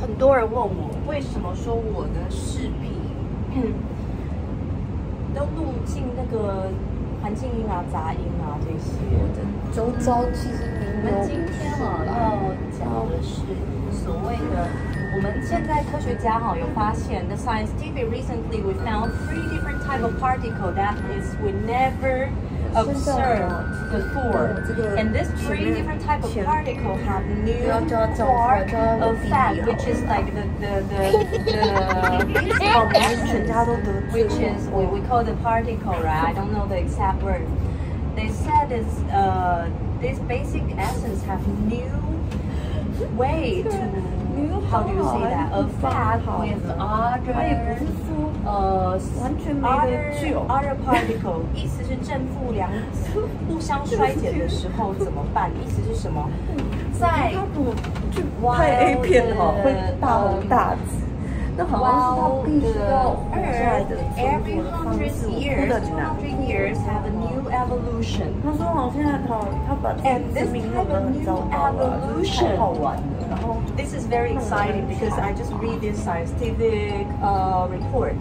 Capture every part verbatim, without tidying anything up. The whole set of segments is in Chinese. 很多人问我，为什么说我的视频都录进那个环境音啊、杂音啊这些的？周遭其实你们今天啊要讲的是所谓的，我们现在科学家哈有发现 ，the scientific recently we found three different type of particle that is we never observed before, and these three different type of particle have new quark effect, which is like the the the which is we we call the particle, right? I don't know the exact word. They said it's uh this basic essence have new way to how do you say that effect with other. 呃，完全没得具有 other particle， 意思是正负两互相衰减的时候怎么办？意思是什么？在去拍 A 片哈，会大红大紫。那好像是他必须要活下来的生活的方式，我不能拿。他说好像现在他他把生命弄得很糟糕了，太好玩了。 This is very exciting because I just read this scientific uh, report.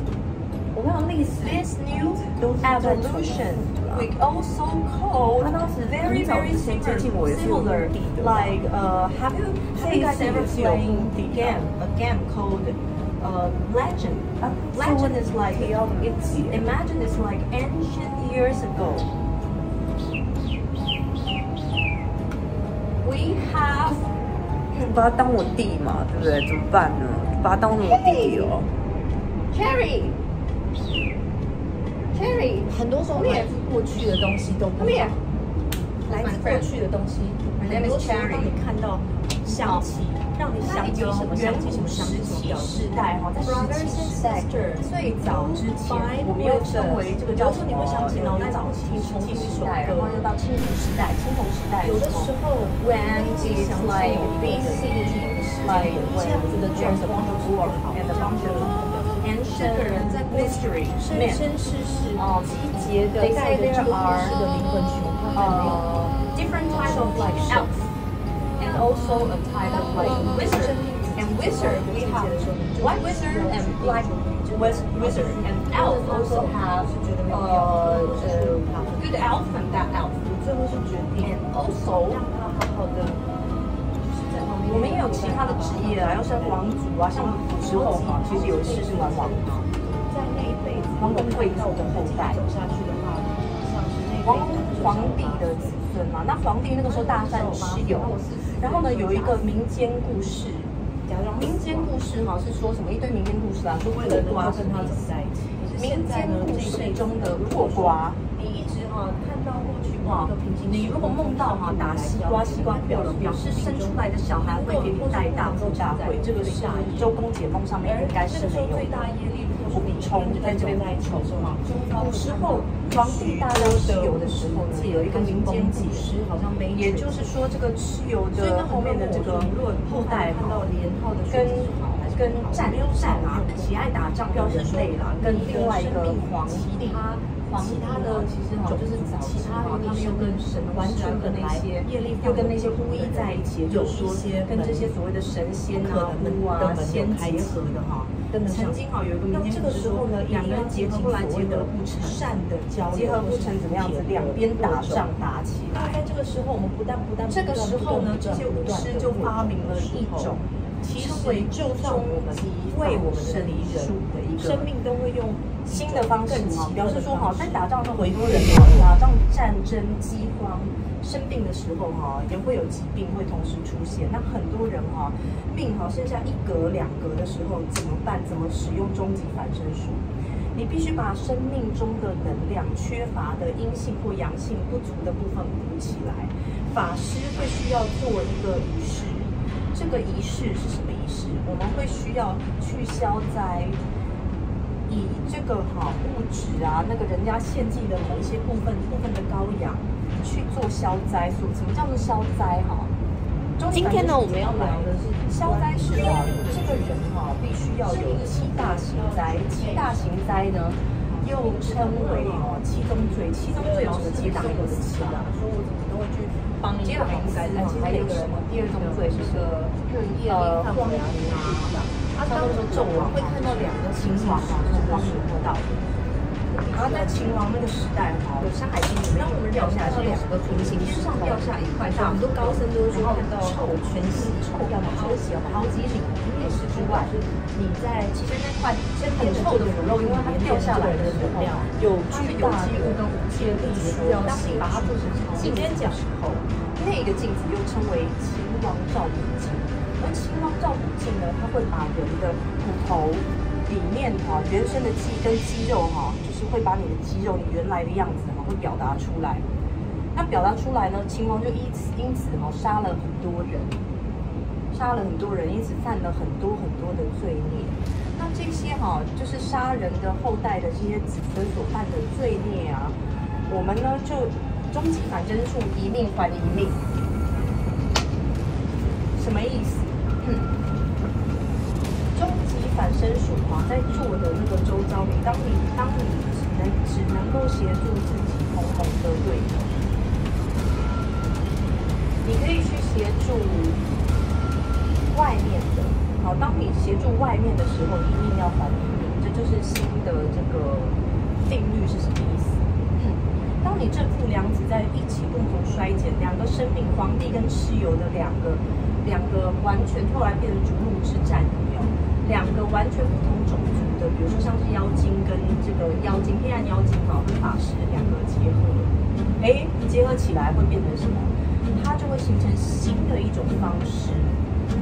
This new evolution, we also call very, very similar, similar like, uh, have you, have you guys ever played a game, a game called uh, Legend? Legend is like, it's, imagine it's like ancient years ago. We have 把他当我弟嘛，对不对？怎么办呢？把他当我弟弟哦。Cherry，Cherry， 很多时候来自过去的东西都不好。来自过去的东西，很多时候让你看到想起，让你想起什么远古时期时代哈，在时期时代最早之前，我们又称为这个叫做你会想起脑袋早期青铜时代，然后又到青铜时代，青铜时代有的时候。 When it's like B C, like there's a bunch of war and a bunch of ancient mystery myths. They say there are different types of like elf and also a type of like wizard. And wizard we have white wizard and black wizard. And elf also have uh good elf and bad elf. And also. 我们也有其他的职业啊，要是王族啊，像古时候哈，其实有一些是王王族，在那一辈子，王公贵族的后代走下去的话，王皇帝的子孙嘛。那皇帝那个时候大善之有，然后呢有一个民间故事，民间故事嘛是说什么一堆民间故事啊，说为了瓜跟他走在一起。民间故事中的破瓜，你一直哈看到过去。 你如果梦到哈打西瓜，西瓜掉了，表示生出来的小孩会给你带大富大贵，这个是周公解梦上面应该是没有的。我补充，在这边补充哈，古时候皇帝大量蚩尤的时候呢，有一个民间解释，也就是说这个蚩尤的后面的这个后代跟跟战战啊，喜爱打仗表示累了，跟另外一个皇帝。 其他的其实哈，就是其他的他们又跟神完全跟那些又跟那些巫医在一起，就是说跟这些所谓的神仙啊、巫啊、仙结合的哈。曾经哈有一个民间故事说，两个人结合后来结合不成，善的交结合不成怎么样子？两边打仗打起来。在这个时候，我们不但不但这个时候呢，这些巫师就发明了一种。 其实，就算我们为我们的敌人的一个生命，都会用新的方式啊，表示说哈，在打仗的时候，很多人哈，打仗、战争、饥荒、生病的时候哈，也会有疾病会同时出现。那很多人哈，命哈剩下一格两格的时候怎么办？怎么使用终极反生术？你必须把生命中的能量缺乏的阴性或阳性不足的部分补起来。法师会需要做一个仪式。 这个仪式是什么仪式？我们会需要去消灾，以这个哈物质啊，那个人家献祭的某一些部分部分的羔羊去做消灾。所什么叫做消灾哈？今天呢，我们要聊的是消灾是啊，这个人哈必须要有七大行灾，七大行灾呢又称为哦七宗罪，七宗罪指的皆大有的七啊。说我怎么都会去。帮一个孩子，啊，其实每个人第二动作也是个呃荒凉的地方。啊，当时我会看到两个秦王嘛，那个时候到。然后在秦王那个时代哈，有《山海经》里面，让我们掉下来是两个平行，天上掉下一块大，很多高僧都是说看到臭全尸臭掉的抛弃抛弃你，也是之外，你在其实那块身体臭的腐肉，因为它掉下来的能量有巨大的无限力，要把它做成镜子的时候，那个镜子又称为秦王照古镜，而秦王照古镜呢，它会把人的骨头。 里面哈、啊，原生的肌跟肌肉哈、啊，就是会把你的肌肉你原来的样子哈、啊，会表达出来。那表达出来呢，秦王就因此因此哈、啊、杀了很多人，杀了很多人，因此犯了很多很多的罪孽。那这些哈、啊，就是杀人的后代的这些子孙所犯的罪孽啊，我们呢就终极反侦处，一命还一命，什么意思？嗯 反身属哈，在做的那个周遭里，当你当你只能只能够协助自己同盟的队友，你可以去协助外面的。好，当你协助外面的时候，一定要还一命，这就是新的这个定律是什么意思？嗯、当你正负两子在一起共同衰减，两个生命皇帝跟蚩尤的两个两个完全突然变成逐鹿之战，有没有？ 两个完全不同种族的，比如说像是妖精跟这个妖精、黑暗妖精啊跟法师两个结合，哎，结合起来会变成什么？它就会形成新的一种方式，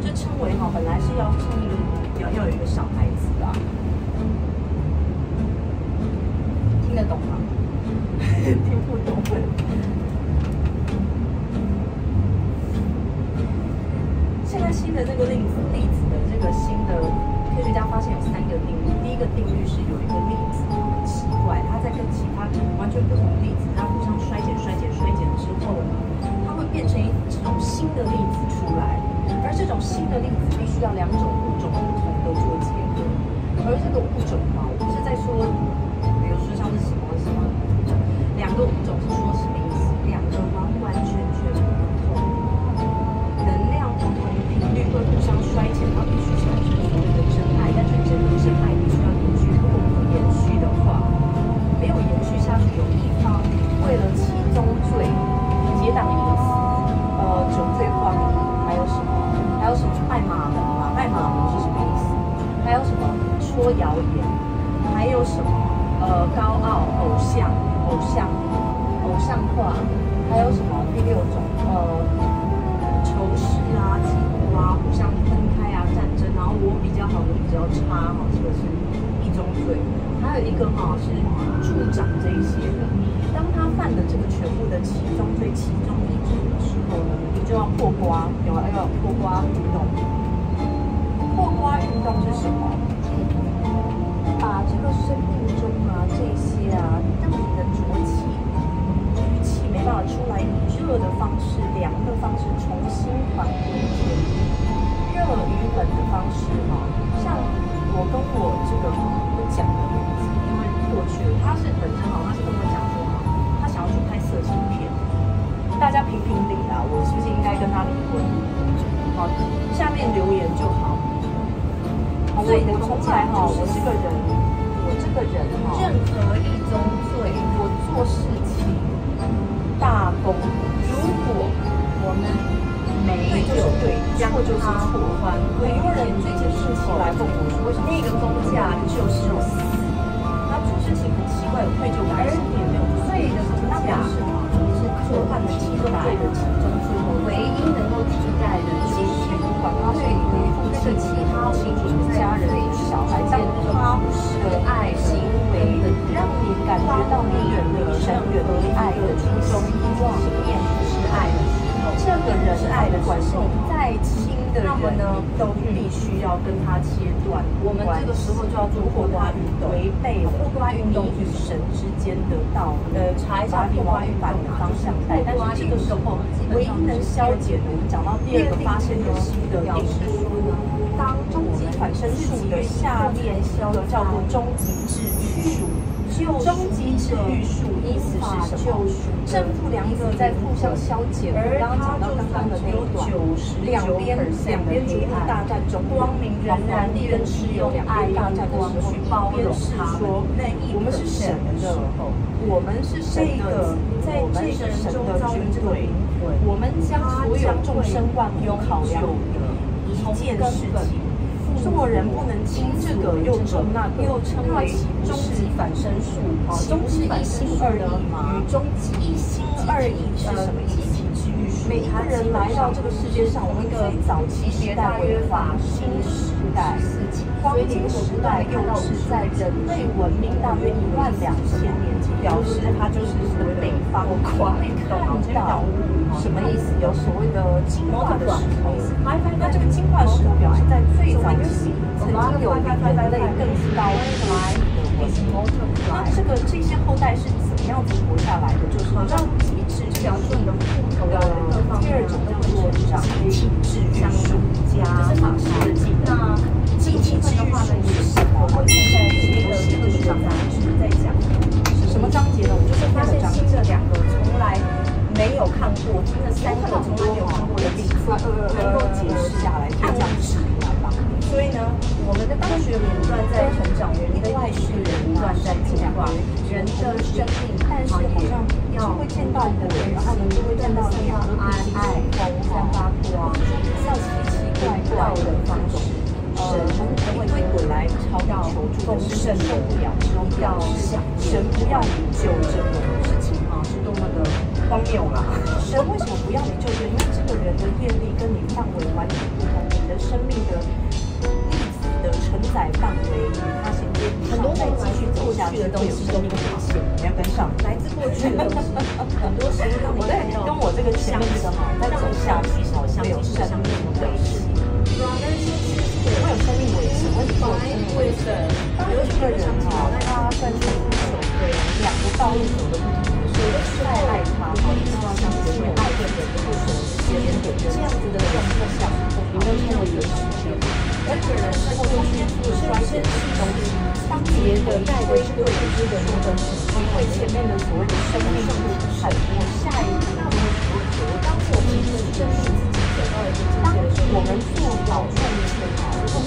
就称为哈，本来是要称一个要要有一个小孩子啊，听得懂吗？听不懂。现在新的这个例子，例子的这个新的。 科学家发现有三个定律，第一个定律是有一个粒子很奇怪，它在跟其他完全不同的粒子在互相衰减、衰减、衰减之后呢，它会变成一种新的粒子出来，而这种新的粒子必须要两种物种不同的做结合，而这个物种嘛，我不是在说，比如说像是什么什么，两个物种是说什么意思？两个完完全全不同，能量不同频率会互相衰减，它必须产生所谓的。 但是整个生态必须要延续，如果不延续的话，没有延续下去，有一方为了七宗罪结党营私，呃，酒醉荒淫，还有什么？还有什么拜马门啊？拜马门是什么意思？还有什么说谣言？还有什么？呃，高傲、偶像、偶像、偶像化，还有什么？第六种，呃，仇视啊、嫉妒啊、互相分开啊、战争。 然后我比较好，你比较差哈，这个是一宗罪。还有一个哈是助长这一些的。当他犯了这个全部的其中罪、其中一种的时候呢，你就要破瓜，有啊，要破瓜运动。破瓜运动是什么？把这个生命中啊这些啊，让你的浊气、余气没办法出来，以热的方式、凉的方式重新还回天。 热与冷的方式哈，像我跟我这个不讲的名字，因为过去他是本身好像是跟我讲说，他想要去拍色情片，大家评评理啊，我是不是应该跟他离婚？好，下面留言就好。所以我从来哈，我这个人，我这个人哈，任何一宗罪，我做事情大公，如果我们。 对就是对，错就是错。很多人最近事情来跟我说，那个工价就是死。他做事情很奇怪，有愧疚感，而你没有罪的工价是错判的其中罪的其中罪，唯一能够替代的其实不管他是你的父亲、其他亲属、家人、小孩，当他的爱行为让你感觉到你远离神、远离爱的初衷、遗忘、念是爱。 这个人爱的关系，再亲的人，那么呢，都必须要跟他切断。我们这个时候就要做破瓜运动，违背破瓜运动与神之间得到呃，查一下破瓜运动的方向带。但是这个时候，唯一能消解的，我们讲到第二个发现的新的定律，当终极反生术的下面有叫做终极治愈术。终极治愈术意思是什么？正负两者在互相消解。而刚刚讲到刚刚的那一段，两边两边主义大战中，光明仍然跟持有两边大战的时候，包容他们。我们是神的，我们是神的，在这个神的军队，我们将所有众生万物考量。 一件事情，做人不能轻这个又重那个，又称为终极反身术。终极一心二意嘛，与终极一心二意是什么意思？每个人来到这个世界上，我们可以早期时代为法新时代、光明时代，又是在人类文明大约一万两千年前，表示它就是所谓的方块，看到。 什么意思？有所谓的进化的石头，那这个进化石头表示在最早期曾经有比人类更高来。那这个这些后代是怎么样子活下来的？就是让极致治愈的复仇的第二种叫做长期治愈术，这是法师的技能。长期治愈术是什么？我现在这个这个章节在讲什么章节呢？我就是发现新的两个从来。 没有看过，真的三个从来没有看过的例子，能够解释下来，按照指来吧。所以呢，我们的大学不断在成长，人的意识也不断在进化，人的生命，但是好像要会见到我，然后你就会见到两个爱爱三八婆啊，要奇奇怪怪的方式。 神会归我来，超到丰盛受不了，要想神不要你救这个事情啊，是多么的荒谬啦！神为什么不要你救这？因为这个人的业力跟你范围完全不同，你的生命的粒子的承载范围，它衔接很多再继续走下去的东西都不好，你要跟上。来自过去的东西，很多时候我在跟我这个前面的哈，在走下去好像没有生命维系。 我有生命维持，我有生命维持。当一个人哈，他算是走对两个道路走的不同，所以太爱他，好希望他能够爱的人或者时间点这样子的状况下，你们认为有时间，而且人之后中间做衰减的东西，当别的在为这个物质的那个，因为前面的所谓的生命很多，下一步那我们所走，当我们的生命自己走到了一个境界，我们做好处。 今天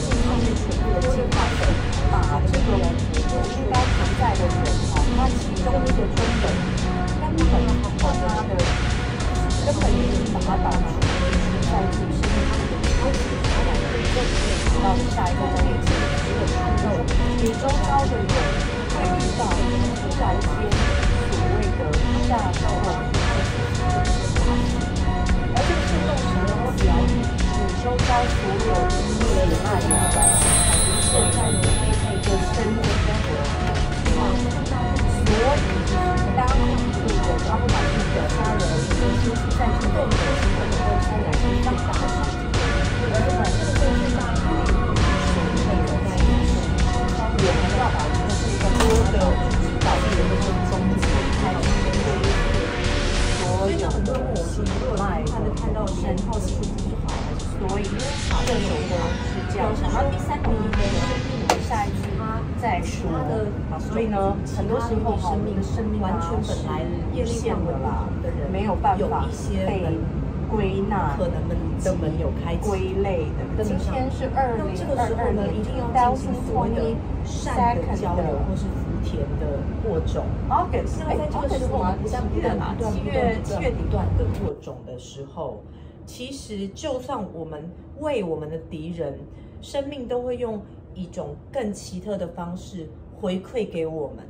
是二零二二年，一定要进行所谓的善的交流，或是福田的播种。August， 哎 ，August 吗？不对啦，七月七月底段的播种的时候，其实就算我们为我们的敌人，生命都会用一种更奇特的方式回馈给我们。